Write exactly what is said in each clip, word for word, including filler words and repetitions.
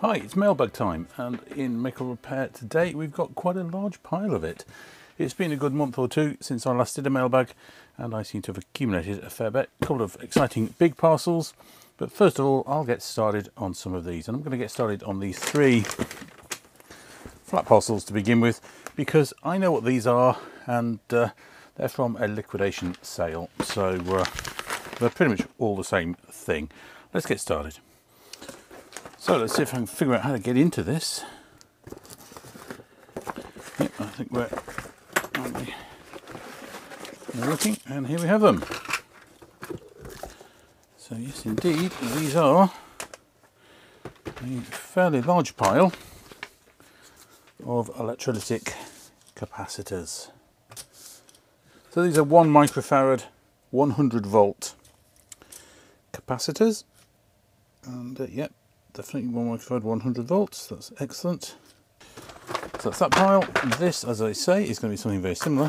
Hi, it's mailbag time, and in Make Or Repair today we've got quite a large pile of it. It's been a good month or two since I last did a mailbag, and I seem to have accumulated a fair bit, a couple of exciting big parcels. But first of all, I'll get started on some of these, and I'm going to get started on these three flat parcels to begin with, because I know what these are, and uh, they're from a liquidation sale, so uh, they're pretty much all the same thing. Let's get started. So let's see if I can figure out how to get into this. Yep, I think we're, we're looking, and here we have them. So yes, indeed, these are a fairly large pile of electrolytic capacitors. So these are one microfarad, one hundred volt capacitors, and uh, yep. Definitely one microfarad, one hundred volts. That's excellent. So that's that pile. This, as I say, is going to be something very similar.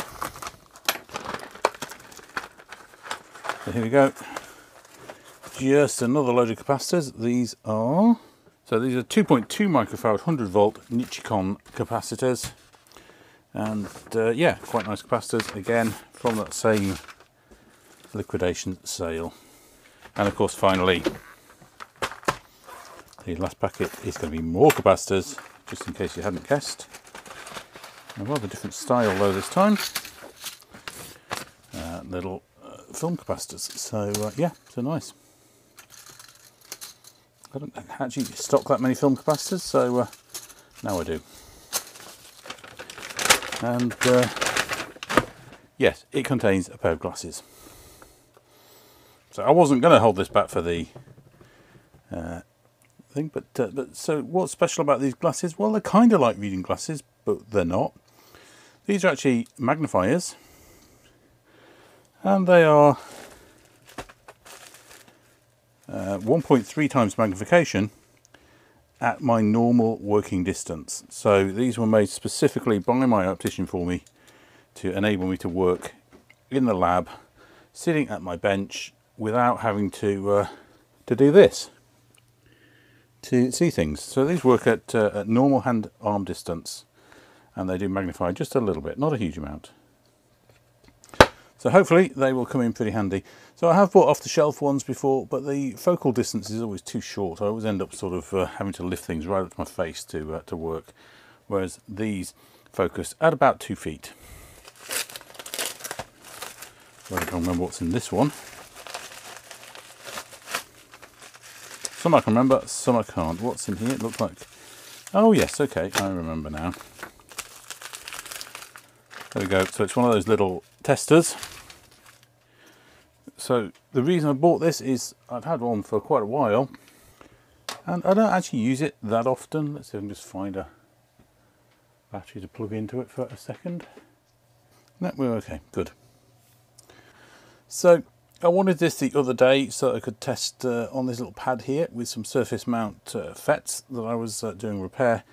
So here we go. Just another load of capacitors. These are so these are two point two microfarad, one hundred volt Nichicon capacitors, and uh, yeah, quite nice capacitors again from that same liquidation sale. And of course, finally, the last packet is going to be more capacitors, just in case you hadn't guessed. A rather different style though this time. Uh, little uh, film capacitors. So uh, yeah, so nice. I don't actually stock that many film capacitors, so uh, now I do. And uh, yes, it contains a pair of glasses. So I wasn't going to hold this back for the uh, thing, but, uh, but so what's special about these glasses? Well, they're kind of like reading glasses, but they're not. These are actually magnifiers, and they are uh, one point three times magnification at my normal working distance. So these were made specifically by my optician for me to enable me to work in the lab, sitting at my bench, without having to uh, to do this to see things. So these work at, uh, at normal hand arm distance, and they do magnify just a little bit, not a huge amount. So hopefully they will come in pretty handy. So I have bought off the shelf ones before, but the focal distance is always too short. I always end up sort of uh, having to lift things right up to my face to, uh, to work, whereas these focus at about two feet. I don't remember what's in this one. Some I can remember, some I can't. What's in here? It looked like... Oh yes, okay, I remember now. There we go. So it's one of those little testers. So the reason I bought this is I've had one for quite a while, and I don't actually use it that often. Let's see if I can just find a battery to plug into it for a second. No, we're okay, good. So I wanted this the other day so that I could test uh, on this little pad here with some surface mount uh, F E Ts that I was uh, doing repair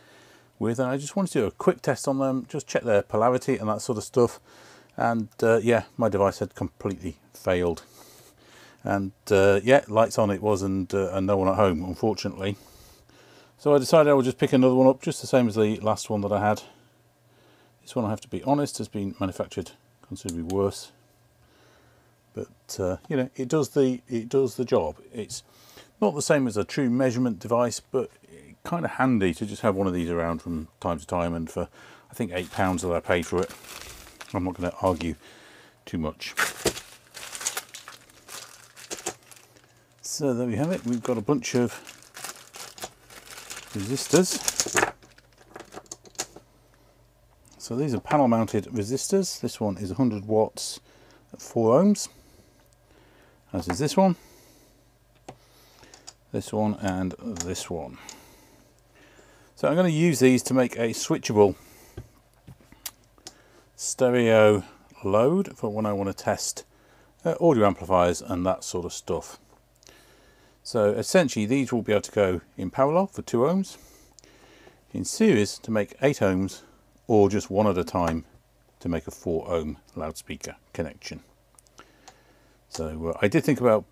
with, and I just wanted to do a quick test on them, just check their polarity and that sort of stuff. And uh, yeah, my device had completely failed, and uh, yeah, lights on it was, and, uh, and no one at home, unfortunately. So I decided I would just pick another one up, just the same as the last one that I had. This one, I have to be honest, has been manufactured considerably worse. But uh, you know, it does the it does the job. It's not the same as a true measurement device, but kind of handy to just have one of these around from time to time. And for I think eight pounds that I paid for it, I'm not going to argue too much. So there we have it. We've got a bunch of resistors. So these are panel mounted resistors. This one is one hundred watts at four ohms. As is this one, this one, and this one. So I'm going to use these to make a switchable stereo load for when I want to test uh, audio amplifiers and that sort of stuff. So essentially these will be able to go in parallel for two ohms, in series to make eight ohms, or just one at a time to make a four ohm loudspeaker connection. So uh, I did think about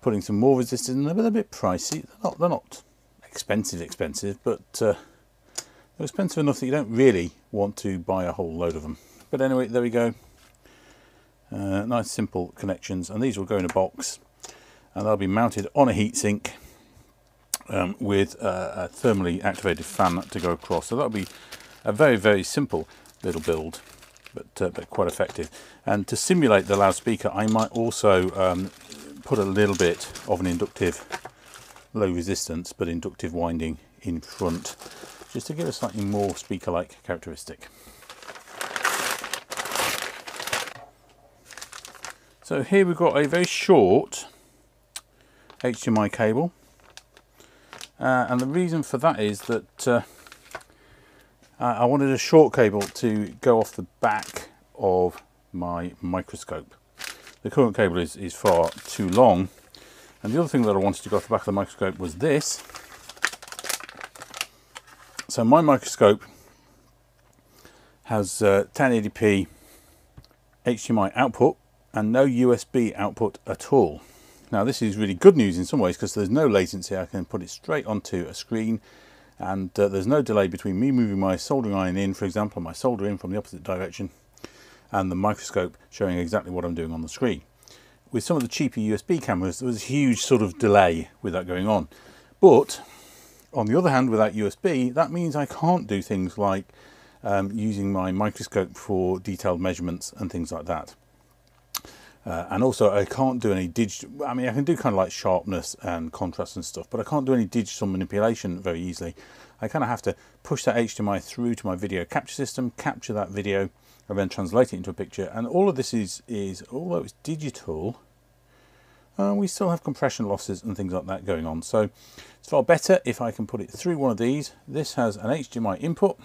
putting some more resistors in there, but they're a bit pricey. They're not, they're not expensive, expensive, but uh, they're expensive enough that you don't really want to buy a whole load of them. But anyway, there we go. Uh, nice simple connections, and these will go in a box, and they'll be mounted on a heatsink um, with a, a thermally activated fan to go across. So that'll be a very, very simple little build, but, uh, but quite effective. And to simulate the loudspeaker, I might also um, put a little bit of an inductive, low resistance but inductive winding in front, just to give a slightly more speaker-like characteristic. So here we've got a very short H D M I cable, uh, and the reason for that is that uh, I wanted a short cable to go off the back of my microscope. The current cable is, is far too long, and the other thing that I wanted to go off the back of the microscope was this. So my microscope has uh, ten eighty p H D M I output and no U S B output at all. Now this is really good news in some ways because there's no latency. I can put it straight onto a screen, and uh, there's no delay between me moving my soldering iron in, for example, my solder in from the opposite direction, and the microscope showing exactly what I'm doing on the screen. With some of the cheaper U S B cameras, there was a huge sort of delay with that going on. But on the other hand, without U S B, that means I can't do things like um, using my microscope for detailed measurements and things like that. Uh, and also I can't do any digital, I mean I can do kind of like sharpness and contrast and stuff, but I can't do any digital manipulation very easily. I kind of have to push that H D M I through to my video capture system, capture that video, and then translate it into a picture. And all of this is, is although it's digital, uh, we still have compression losses and things like that going on. So it's far better if I can put it through one of these. This has an H D M I input,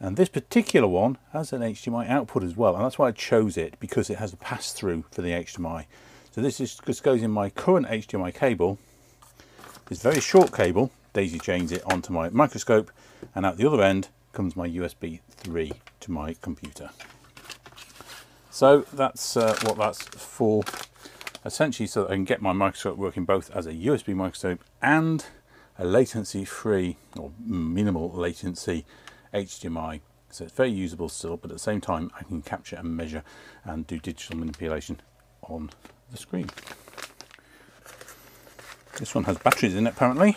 and this particular one has an H D M I output as well, and that's why I chose it, because it has a pass-through for the H D M I. So this is, just goes in my current H D M I cable, this very short cable, daisy chains it onto my microscope, and out the other end comes my U S B three to my computer. So that's uh, what that's for, essentially, so that I can get my microscope working both as a U S B microscope and a latency-free, or minimal latency, H D M I. So it's very usable still, but at the same time I can capture and measure and do digital manipulation on the screen. This one has batteries in it apparently.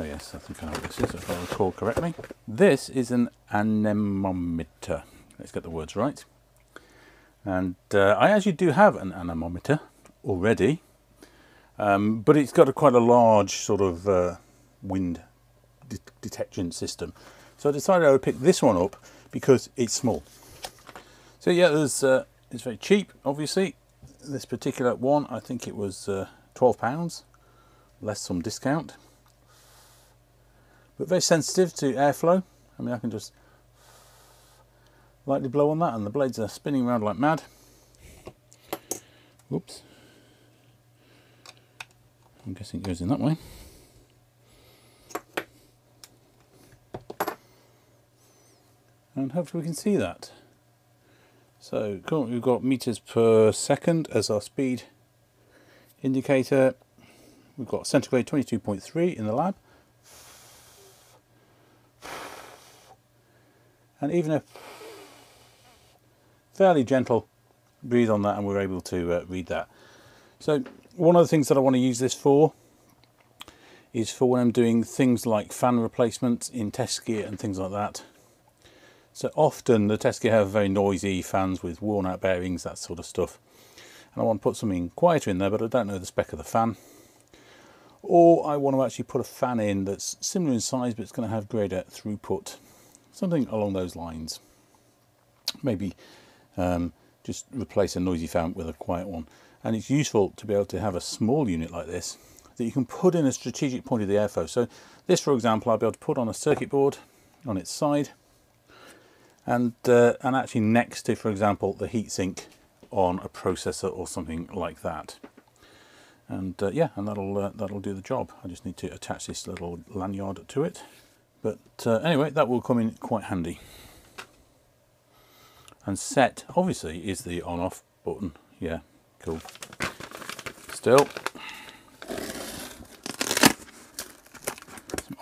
Oh yes, I think I know what this is if I recall correctly. This is an anemometer. Let's get the words right. And uh, I actually do have an anemometer already, um, but it's got a quite a large sort of uh, wind detection system, so I decided I would pick this one up because it's small. So yeah, there's uh, it's very cheap. Obviously this particular one, I think it was uh, twelve pounds less some discount, but very sensitive to airflow. I mean, I can just lightly blow on that and the blades are spinning around like mad. Whoops, I'm guessing it goes in that way. And hopefully we can see that. So currently we've got meters per second as our speed indicator. We've got centigrade twenty-two point three in the lab. And even a fairly gentle breathe on that, and we're able to uh, read that. So one of the things that I want to use this for is for when I'm doing things like fan replacements in test gear and things like that. So often the test gear have very noisy fans with worn out bearings, that sort of stuff. And I want to put something quieter in there, but I don't know the spec of the fan. Or I want to actually put a fan in that's similar in size, but it's going to have greater throughput. Something along those lines. Maybe um, just replace a noisy fan with a quiet one. And it's useful to be able to have a small unit like this that you can put in a strategic point of the airflow. So this, for example, I'll be able to put on a circuit board on its side, and uh, and actually next to, for example, the heatsink on a processor or something like that. And uh, yeah, and that'll uh, that'll do the job. I just need to attach this little lanyard to it, but uh, anyway, that will come in quite handy. And set, obviously, is the on off button. Yeah, cool. Still,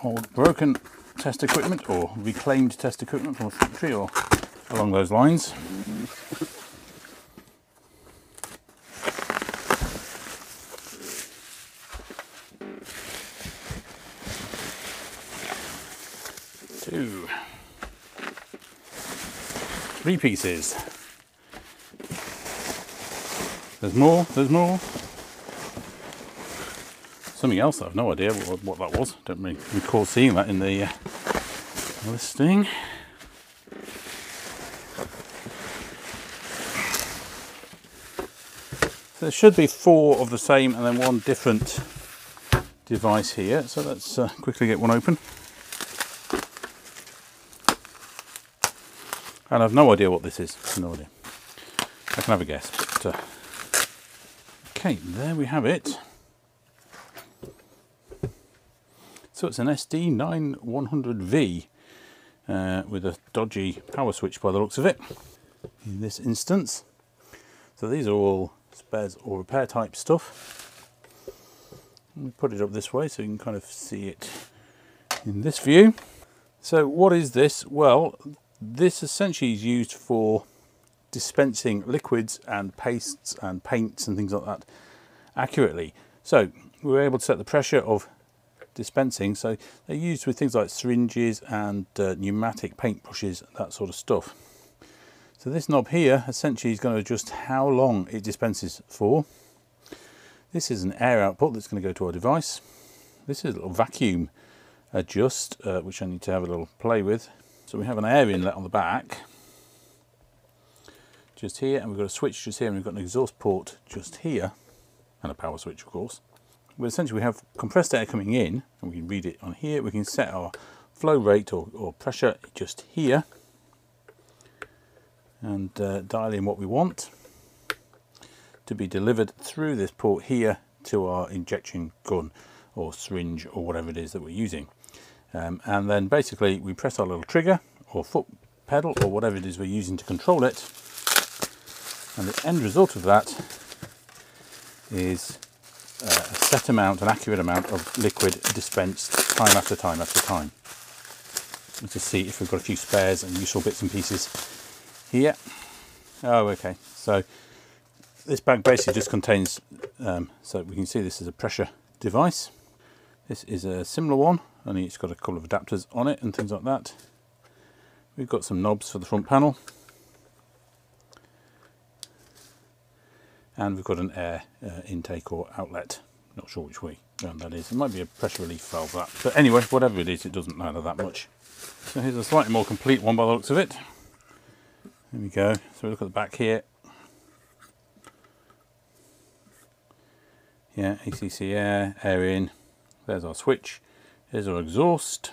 old broken test equipment or reclaimed test equipment from a factory or along those lines. Two, three pieces. There's more, there's more. Something else, I've no idea what, what that was. Don't really recall seeing that in the uh, listing. So there should be four of the same and then one different device here. So let's uh, quickly get one open. And I've no idea what this is, no idea. I can have a guess, but uh, okay, there we have it. So it's an S D nine one hundred V uh, with a dodgy power switch by the looks of it in this instance. So these are all spares or repair type stuff. We put it up this way so you can kind of see it in this view. So what is this? Well, this essentially is used for dispensing liquids and pastes and paints and things like that accurately. So we were able to set the pressure of dispensing, so they're used with things like syringes and uh, pneumatic paintbrushes, that sort of stuff. So this knob here essentially is going to adjust how long it dispenses for. This is an air output that's going to go to our device. This is a little vacuum adjust, uh, which I need to have a little play with. So we have an air inlet on the back just here, and we've got a switch just here, and we've got an exhaust port just here, and a power switch, of course. But essentially we have compressed air coming in, and we can read it on here. We can set our flow rate or, or pressure just here and uh, dial in what we want to be delivered through this port here to our injection gun or syringe or whatever it is that we're using. Um, and then basically we press our little trigger or foot pedal or whatever it is we're using to control it. And the end result of that is Uh, a set amount, an accurate amount of liquid dispensed time after time after time. Let's just see if we've got a few spares and useful bits and pieces here. Oh, okay. So this bag basically just contains, um, so we can see this is a pressure device. This is a similar one, only it's got a couple of adapters on it and things like that. We've got some knobs for the front panel. And we've got an air uh, intake or outlet, not sure which way um, that is. It might be a pressure relief valve, that. But anyway, whatever it is, it doesn't matter that much. So here's a slightly more complete one by the looks of it. There we go. So we look at the back here. Yeah, A C C air, air in. There's our switch. There's our exhaust.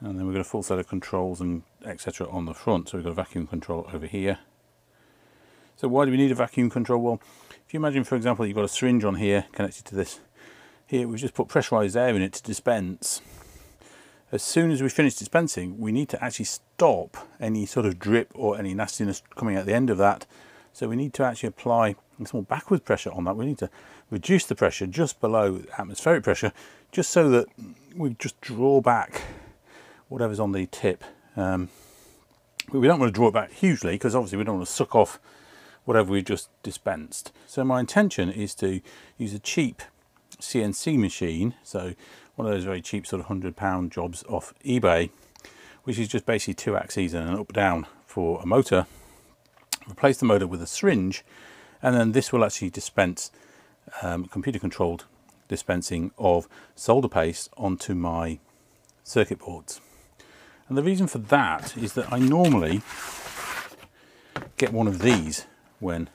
And then we've got a full set of controls and et cetera on the front. So we've got a vacuum control over here. So why do we need a vacuum control? Well, if you imagine, for example, you've got a syringe on here connected to this. Here, we've just put pressurised air in it to dispense. As soon as we finish dispensing, we need to actually stop any sort of drip or any nastiness coming out the end of that. So we need to actually apply a small backward pressure on that. We need to reduce the pressure just below atmospheric pressure, just so that we just draw back whatever's on the tip. Um, but we don't want to draw it back hugely, because obviously we don't want to suck off whatever we've just dispensed. So my intention is to use a cheap C N C machine, so one of those very cheap sort of hundred pound jobs off eBay, which is just basically two axes and an up-down for a motor. Replace the motor with a syringe, and then this will actually dispense um, computer-controlled dispensing of solder paste onto my circuit boards. And the reason for that is that I normally get one of these when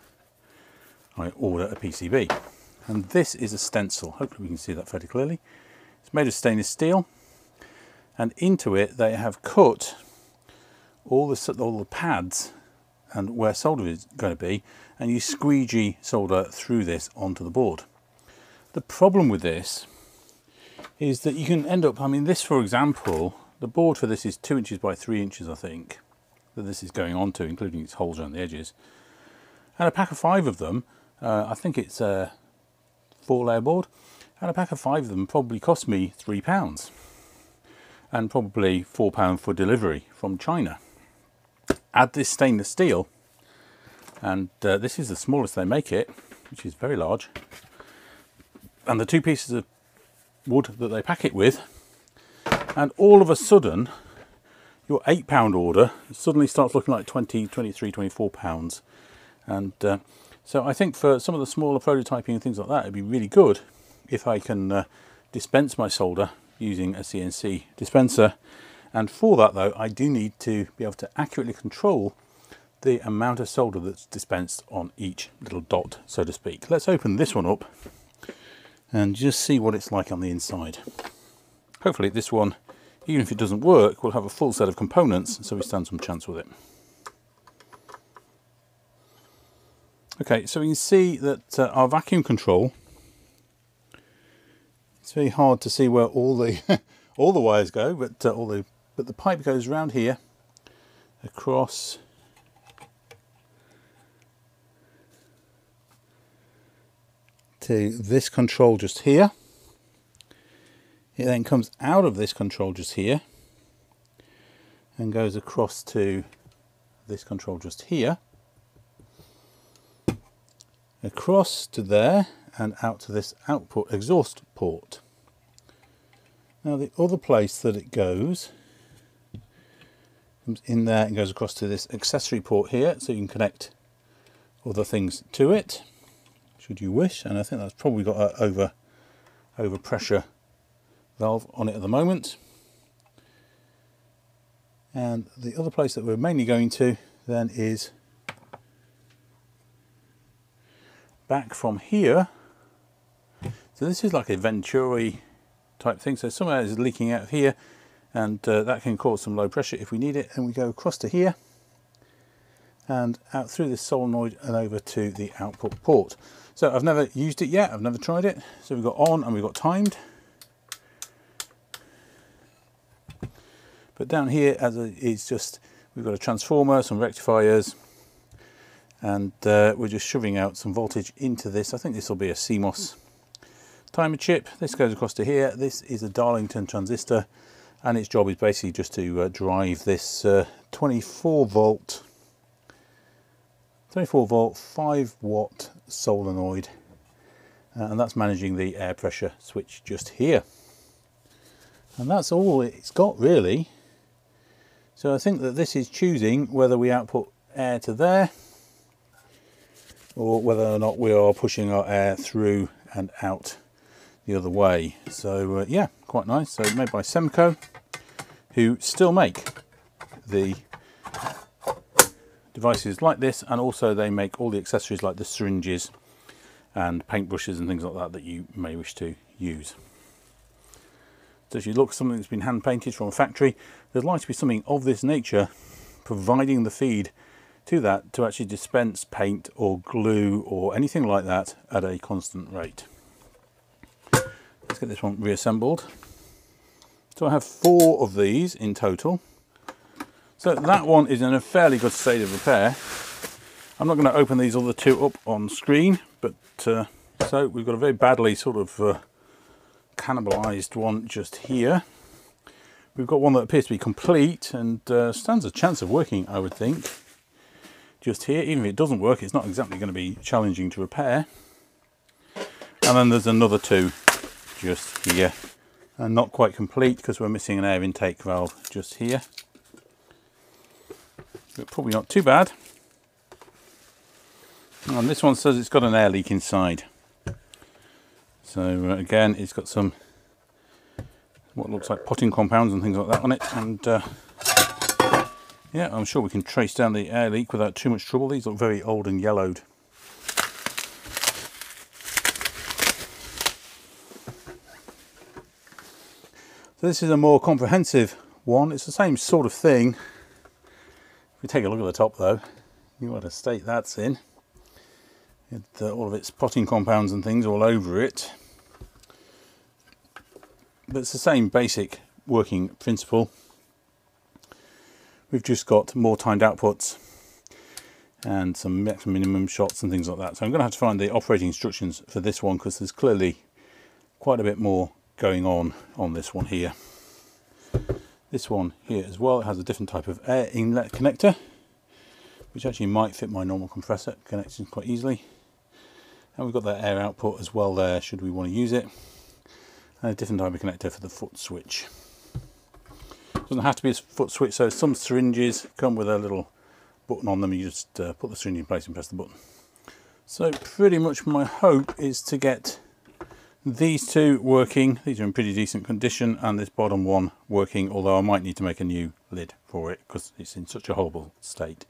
I order a P C B. And this is a stencil, hopefully we can see that fairly clearly. It's made of stainless steel, and into it they have cut all the, all the pads and where solder is going to be, and you squeegee solder through this onto the board. The problem with this is that you can end up, I mean this for example, the board for this is two inches by three inches I think, that this is going onto, including its holes around the edges. And a pack of five of them, uh, I think it's a four layer board, and a pack of five of them probably cost me three pounds. and probably four pounds for delivery from China. Add this stainless steel, and uh, this is the smallest they make it, which is very large, and the two pieces of wood that they pack it with, and all of a sudden your eight pound order suddenly starts looking like twenty, twenty-three, twenty-four pounds. And uh, so I think for some of the smaller prototyping and things like that, it'd be really good if I can uh, dispense my solder using a C N C dispenser. And for that though, I do need to be able to accurately control the amount of solder that's dispensed on each little dot, so to speak. Let's open this one up and just see what it's like on the inside. Hopefully this one, even if it doesn't work, we'll have a full set of components, so we stand some chance with it. Okay, so we can see that uh, our vacuum control, it's very hard to see where all the all the wires go, but uh, all the but the pipe goes round here, across, to this control just here. It then comes out of this control just here and goes across to this control just here, across to there and out to this output exhaust port. Now the other place that it goes comes in there and goes across to this accessory port here, so you can connect other things to it should you wish. And I think that's probably got an over over pressure valve on it at the moment. And the other place that we're mainly going to then is back from here. So this is like a venturi type thing, so some air is leaking out of here, and uh, that can cause some low pressure if we need it. And we go across to here and out through this solenoid and over to the output port. So I've never used it yet, I've never tried it. So we've got on and we've got timed. But down here, as it's just, we've got a transformer, some rectifiers, and uh, we're just shoving out some voltage into this. I think this will be a C MOS timer chip. This goes across to here. This is a Darlington transistor, and its job is basically just to uh, drive this uh, twenty-four volt, five watt solenoid, uh, and that's managing the air pressure switch just here. And that's all it's got really. So I think that this is choosing whether we output air to there or whether or not we are pushing our air through and out the other way. So uh, yeah, quite nice. So made by Semco, who still make the devices like this, and also they make all the accessories like the syringes and paintbrushes and things like that that you may wish to use. So if you look at something that's been hand painted from a factory, there's likely to be something of this nature providing the feed to that to actually dispense paint or glue or anything like that at a constant rate. Let's get this one reassembled. So I have four of these in total. So that one is in a fairly good state of repair. I'm not going to open these other two up on screen, but uh, so we've got a very badly sort of uh, cannibalized one just here. We've got one that appears to be complete and uh, stands a chance of working, I would think, just here. Even if it doesn't work, it's not exactly going to be challenging to repair. And then there's another two just here, and not quite complete because we're missing an air intake valve just here, but probably not too bad. And this one says it's got an air leak inside. So again, it's got some what looks like potting compounds and things like that on it, and uh, yeah, I'm sure we can trace down the air leak without too much trouble. These look very old and yellowed. So this is a more comprehensive one. It's the same sort of thing. If we take a look at the top though, you know what a state that's in. With uh, all of its potting compounds and things all over it. But it's the same basic working principle. We've just got more timed outputs and some minimum shots and things like that. So I'm going to have to find the operating instructions for this one, because there's clearly quite a bit more going on on this one here. This one here as well, it has a different type of air inlet connector, which actually might fit my normal compressor connection quite easily. And we've got that air output as well there, should we want to use it. And a different type of connector for the foot switch. Doesn't have to be a foot switch, so some syringes come with a little button on them. You just uh, put the syringe in place and press the button. So pretty much my hope is to get these two working. These are in pretty decent condition, and this bottom one working, although I might need to make a new lid for it because it's in such a horrible state.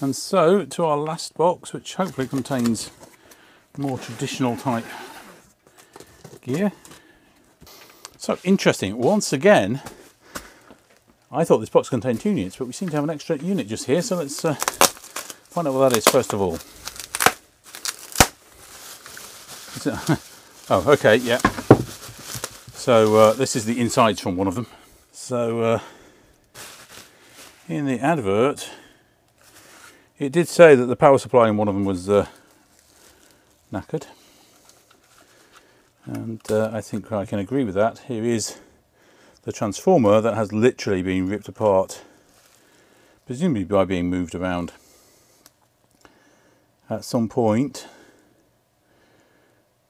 And so to our last box, which hopefully contains more traditional type gear. So interesting, once again, I thought this box contained two units, but we seem to have an extra unit just here, so let's uh, find out what that is first of all. Oh, okay, yeah. So uh, this is the insides from one of them. So uh, in the advert, it did say that the power supply in one of them was uh, knackered. And uh, I think I can agree with that. Here is the transformer that has literally been ripped apart, presumably by being moved around at some point.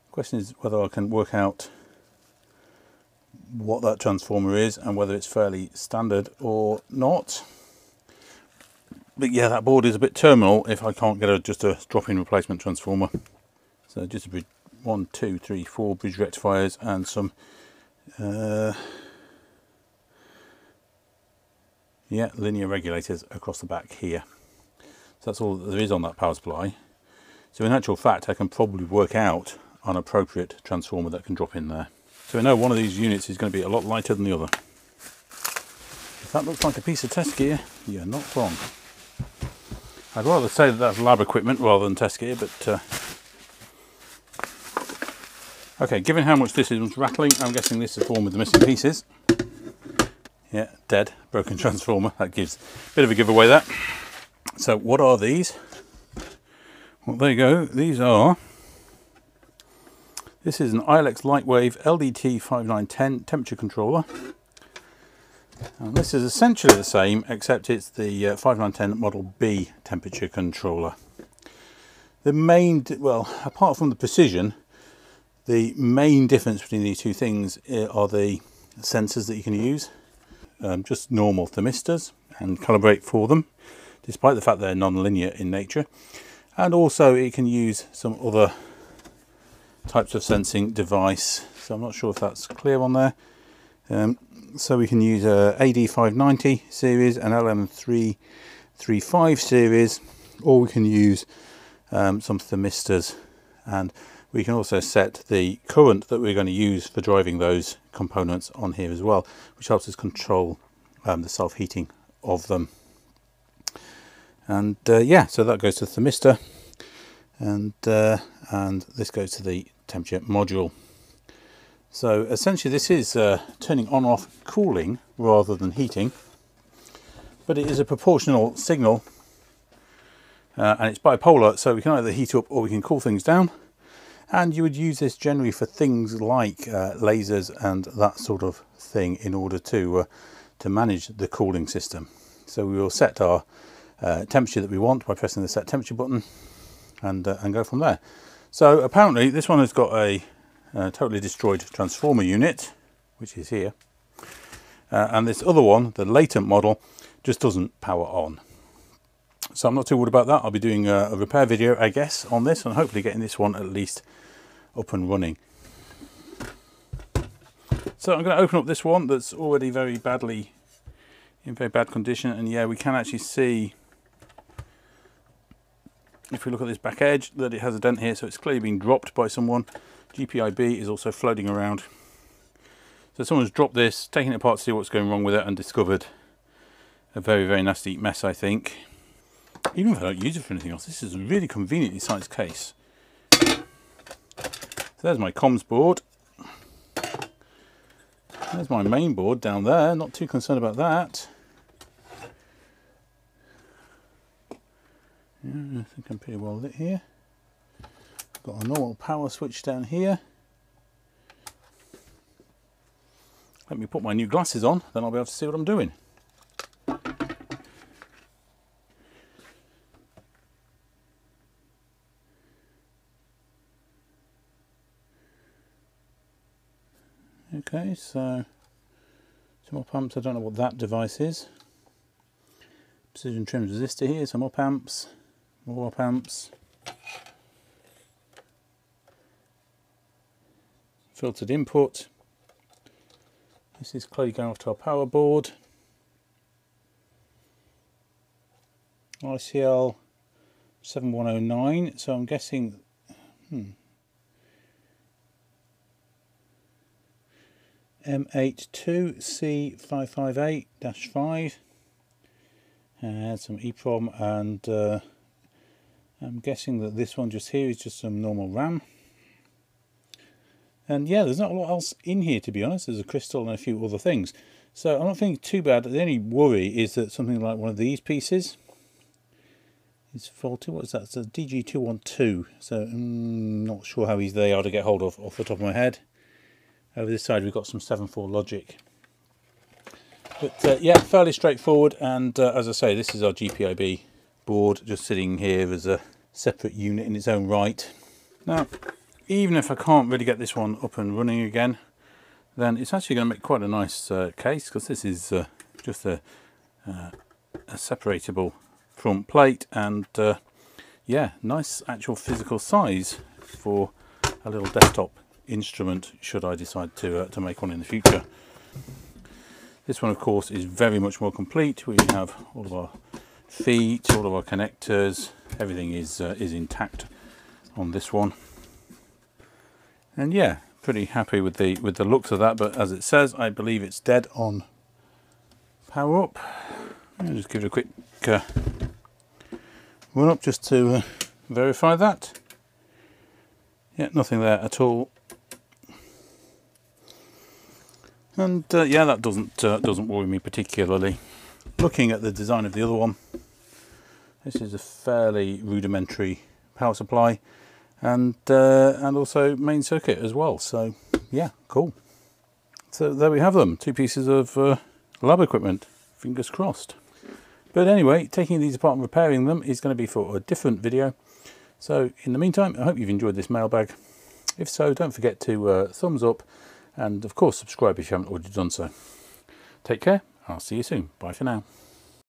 The question is whether I can work out what that transformer is and whether it's fairly standard or not. But yeah, that board is a bit terminal if I can't get a, just a drop-in replacement transformer. So just a bridge, one, two, three, four bridge rectifiers and some uh, yeah, linear regulators across the back here. So that's all that there is on that power supply. So in actual fact, I can probably work out an appropriate transformer that can drop in there. So I know one of these units is going to be a lot lighter than the other. If that looks like a piece of test gear, you're not wrong. I'd rather say that that's lab equipment rather than test gear, but uh, okay, given how much this is rattling, I'm guessing this is the one with the missing pieces. Yeah, dead, broken transformer. That gives a bit of a giveaway there. So what are these? Well, there you go. These are, this is an I L X Lightwave L D T five nine one zero temperature controller. And this is essentially the same, except it's the uh, five nine one zero model B temperature controller. The main, well, apart from the precision, the main difference between these two things are the sensors that you can use. Um, just normal thermistors and calibrate for them, despite the fact they're non-linear in nature. And also it can use some other types of sensing device. So I'm not sure if that's clear on there. Um, so we can use a A D five ninety series and L M three thirty-five series, or we can use um, some thermistors. And we can also set the current that we're going to use for driving those components on here as well, which helps us control um, the self-heating of them. And uh, yeah, so that goes to the thermistor, and uh, and this goes to the temperature module. So essentially this is uh, turning on off cooling rather than heating, but it is a proportional signal, uh, and it's bipolar, so we can either heat up or we can cool things down. And you would use this generally for things like uh, lasers and that sort of thing in order to uh, to manage the cooling system. So we will set our uh, temperature that we want by pressing the set temperature button, and uh, and go from there. So apparently this one has got a uh, totally destroyed transformer unit, which is here, uh, and this other one, the latent model, just doesn't power on. So I'm not too worried about that. I'll be doing a, a repair video, I guess, on this, and hopefully getting this one at least up and running. So I'm going to open up this one that's already very badly, in very bad condition. And yeah, we can actually see, if we look at this back edge, that it has a dent here. So it's clearly been dropped by someone. G P I B is also floating around. So someone's dropped this, taken it apart to see what's going wrong with it, and discovered a very, very nasty mess, I think. Even if I don't use it for anything else, this is a really conveniently sized case. So there's my comms board. There's my main board down there. Not too concerned about that. Yeah, I think I'm pretty well lit here. Got a normal power switch down here. Let me put my new glasses on, then I'll be able to see what I'm doing. Okay, so some op amps, I don't know what that device is. Precision trimmed resistor here, some op amps, more op amps. Filtered input. This is clearly going off to our power board. I C L seven one zero nine, so I'm guessing, hmm. M eighty-two C five five eight dash five, and some EEPROM, and uh, I'm guessing that this one just here is just some normal RAM. And yeah, there's not a lot else in here, to be honest. There's a crystal and a few other things, so I'm not thinking too bad. The only worry is that something like one of these pieces is faulty. What is that? It's a D G two twelve, so I'm not sure how easy they are to get hold of off the top of my head. Over this side we've got some seven four logic, but uh, yeah, fairly straightforward. And uh, as I say, this is our G P I B board just sitting here as a separate unit in its own right. Now, even if I can't really get this one up and running again, then it's actually going to make quite a nice uh, case, because this is uh, just a, uh, a separatable front plate, and uh, yeah, nice actual physical size for a little desktop instrument, should I decide to uh, to make one in the future. This one, of course, is very much more complete. We have all of our feet, all of our connectors, everything is uh, is intact on this one. And yeah, pretty happy with the with the looks of that. But as it says, I believe it's dead on power up. I'll just give it a quick uh, run up just to uh, verify that. Yeah, nothing there at all. And uh, yeah, that doesn't uh, doesn't worry me particularly. Looking at the design of the other one, this is a fairly rudimentary power supply, and uh, and also main circuit as well. So yeah, cool. So there we have them, two pieces of uh, lab equipment. Fingers crossed. But anyway, taking these apart and repairing them is going to be for a different video. So in the meantime, I hope you've enjoyed this mailbag. If so, don't forget to uh, thumbs up. And of course, subscribe if you haven't already done so. Take care, I'll see you soon. Bye for now.